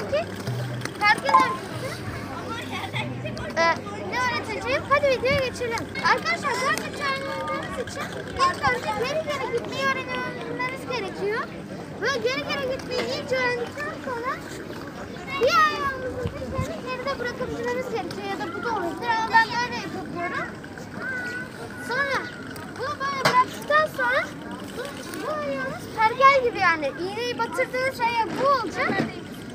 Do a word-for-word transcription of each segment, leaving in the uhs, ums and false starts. gidecek? Pergel öğreteceğim. Ee, ne öğreteceğim? Hadi videoya geçelim. Arkadaşlar dört üç öğrenmeniz için ilk önce geri geri gitmeyi öğrenmeniz gerekiyor. Böyle geri geri gitmeyi iyice öğrendikten sonra bir ayağımızın dişlerini geride bırakabilmemiz gerekiyor. Ya da bu da olabilir ama ben böyle yapıyorum. Sonra bunu böyle bıraktıktan sonra bu ayağımız pergel gibi, yani iğneyi batırdığınız şey bu olacak.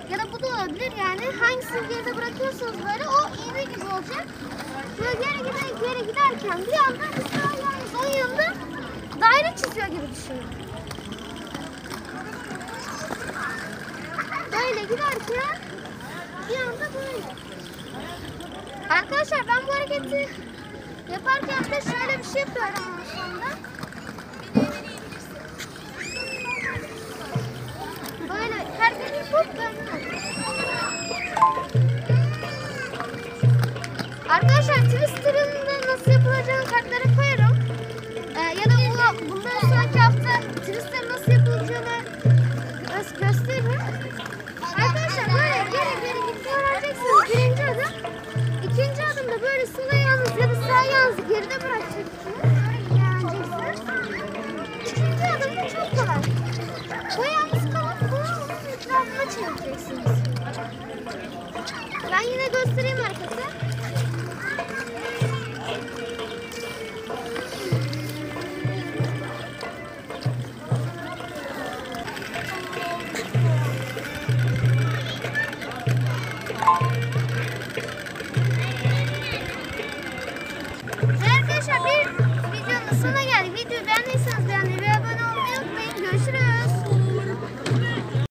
Ya da bu da olabilir, yani hangisini geride bırakıyorsanız böyle o iğne gibi olacak. Böyle geri giden geri giderken bir yandan bir ayağımız o yanda daire çiziyor gibi düşünün. Böyle giderken bir anda böyle. Arkadaşlar ben bu hareketi yaparken de şöyle bir şey yapıyorum şu anda. Böyle her gün yapıp dönüyorum. Arkadaşlar twister'ın da nasıl yapılacağını kartlara koyarım. Ee, ya da bu, bundan sonraki hafta twister'ın nasıl yapılacağını gösteririm. Arkadaşlar böyle geri geri gitmeyi öğreneceksiniz. Birinci adım. İkinci adımda böyle sol ayağınızı ya da sağ ayağınızı geride bırakacaksınız. Böyle öğreneceksiniz. Üçüncü adım da çok kolay. Bu ayağınızı kalıp bunun etrafına çevireceksiniz. Ben yine göstereyim arkadaşlar.